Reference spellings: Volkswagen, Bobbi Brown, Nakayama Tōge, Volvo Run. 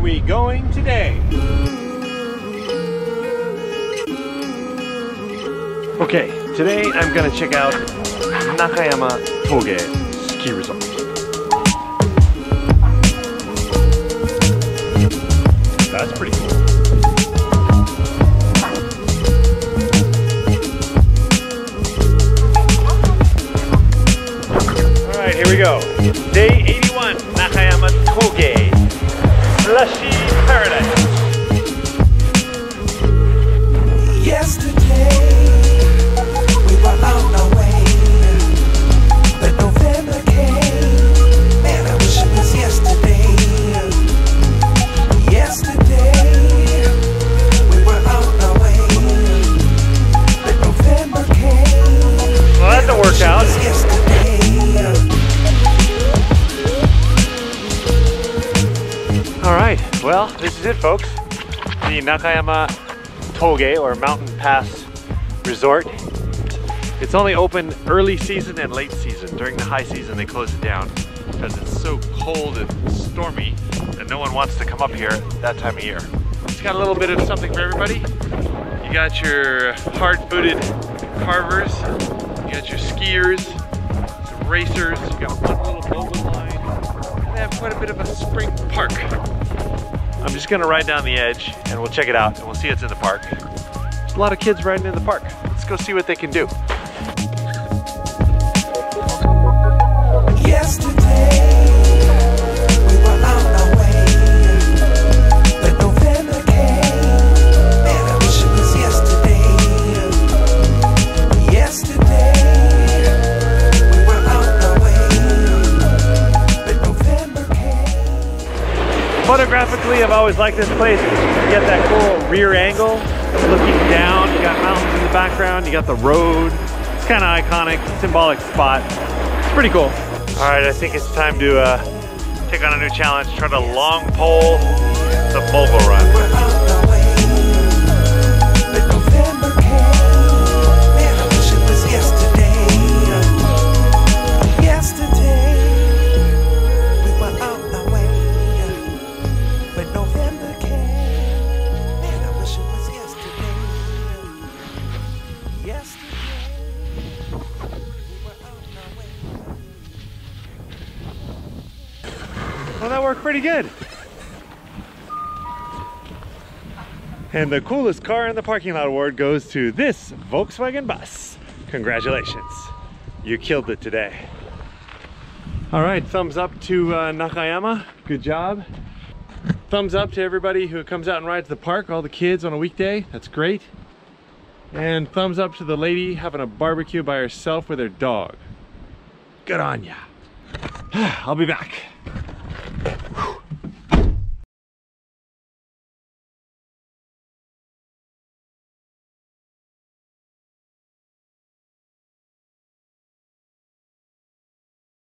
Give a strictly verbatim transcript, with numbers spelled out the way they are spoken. are we going today? Okay, today I'm gonna check out Nakayama Tōge Ski Resort. That's pretty cool. Alright, here we go. Day eighty-one, Nakayama Tōge Slushy Paradise. Yesterday Well, this is it, folks. The Nakayama Tōge, or Mountain Pass Resort. It's only open early season and late season. During the high season, they close it down because it's so cold and stormy that no one wants to come up here that time of year. It's got a little bit of something for everybody. You got your hard-booted carvers, you got your skiers, some racers, you got one little boat line, and they have quite a bit of a spring park. I'm just gonna ride down the edge and we'll check it out and we'll see it's in the park. There's a lot of kids riding in the park. Let's go see what they can do. Photographically, I've always liked this place. You got that cool rear angle, looking down, you got mountains in the background, you got the road. It's kind of iconic, symbolic spot. It's pretty cool. All right, I think it's time to uh, take on a new challenge, try to long pole the Volvo Run. Well, that worked pretty good. And the coolest car in the parking lot award goes to this Volkswagen bus. Congratulations. You killed it today. All right, thumbs up to uh, Nakayama. Good job. Thumbs up to everybody who comes out and rides the park, all the kids on a weekday. That's great. And thumbs up to the lady having a barbecue by herself with her dog. Good on ya. I'll be back.